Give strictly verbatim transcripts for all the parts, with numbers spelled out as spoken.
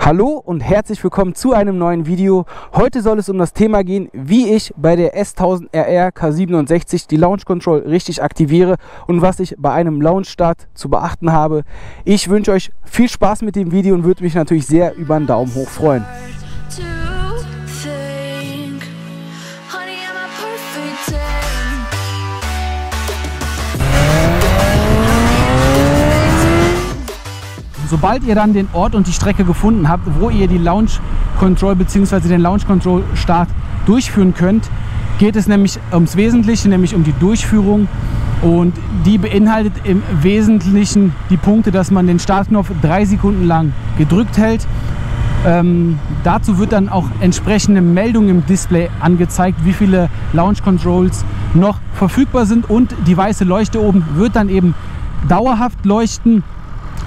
Hallo und herzlich willkommen zu einem neuen Video. Heute soll es um das Thema gehen, wie ich bei der S tausend R R K siebenundsechzig die Launch Control richtig aktiviere und was ich bei einem Launch Start zu beachten habe. Ich wünsche euch viel Spaß mit dem Video und würde mich natürlich sehr über einen Daumen hoch freuen. Sobald ihr dann den Ort und die Strecke gefunden habt, wo ihr die Launch Control bzw. den Launch Control Start durchführen könnt, geht es nämlich ums Wesentliche, nämlich um die Durchführung, und die beinhaltet im Wesentlichen die Punkte, dass man den Startknopf drei Sekunden lang gedrückt hält. Ähm, dazu wird dann auch entsprechende Meldung im Display angezeigt, wie viele Launch Controls noch verfügbar sind, und die weiße Leuchte oben wird dann eben dauerhaft leuchten,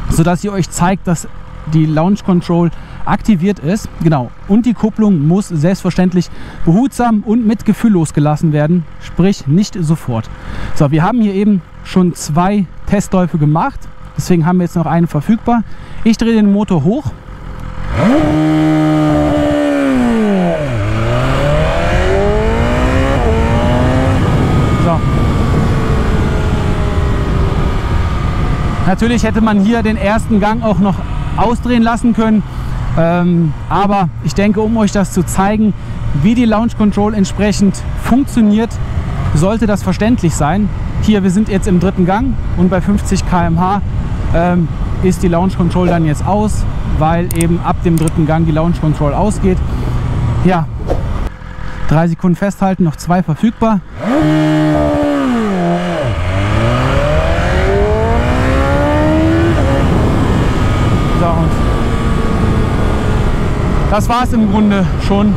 sodass ihr euch zeigt, dass die Launch Control aktiviert ist. Genau. Und die Kupplung muss selbstverständlich behutsam und mit Gefühl losgelassen werden, sprich nicht sofort. So, wir haben hier eben schon zwei Testläufe gemacht, deswegen haben wir jetzt noch einen verfügbar. Ich drehe den Motor hoch. Natürlich hätte man hier den ersten Gang auch noch ausdrehen lassen können, ähm, aber ich denke, um euch das zu zeigen, wie die Launch Control entsprechend funktioniert, sollte das verständlich sein. Hier, wir sind jetzt im dritten Gang und bei fünfzig Kilometer pro Stunde ähm, ist die Launch Control dann jetzt aus, weil eben ab dem dritten Gang die Launch Control ausgeht. Ja, drei Sekunden festhalten, noch zwei verfügbar. Das war es im Grunde schon.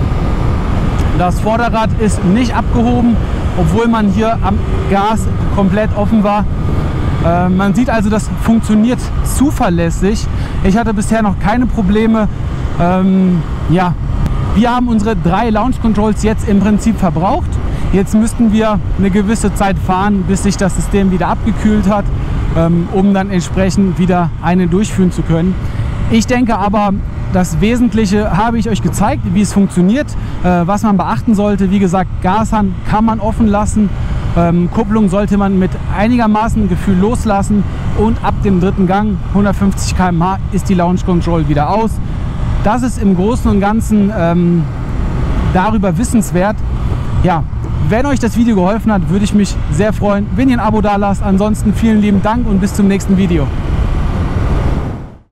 Das Vorderrad ist nicht abgehoben, obwohl man hier am Gas komplett offen war. Äh, man sieht also, das funktioniert zuverlässig. Ich hatte bisher noch keine Probleme. Ähm, ja. Wir haben unsere drei Launch Controls jetzt im Prinzip verbraucht. Jetzt müssten wir eine gewisse Zeit fahren, bis sich das System wieder abgekühlt hat, ähm, um dann entsprechend wieder eine durchführen zu können. Ich denke aber, das Wesentliche habe ich euch gezeigt, wie es funktioniert, äh, was man beachten sollte. Wie gesagt, Gashahn kann man offen lassen, ähm, Kupplung sollte man mit einigermaßen Gefühl loslassen, und ab dem dritten Gang, hundertfünfzig Kilometer pro Stunde, ist die Launch Control wieder aus. Das ist im Großen und Ganzen ähm, darüber wissenswert. Ja, wenn euch das Video geholfen hat, würde ich mich sehr freuen, wenn ihr ein Abo da lasst. Ansonsten vielen lieben Dank und bis zum nächsten Video.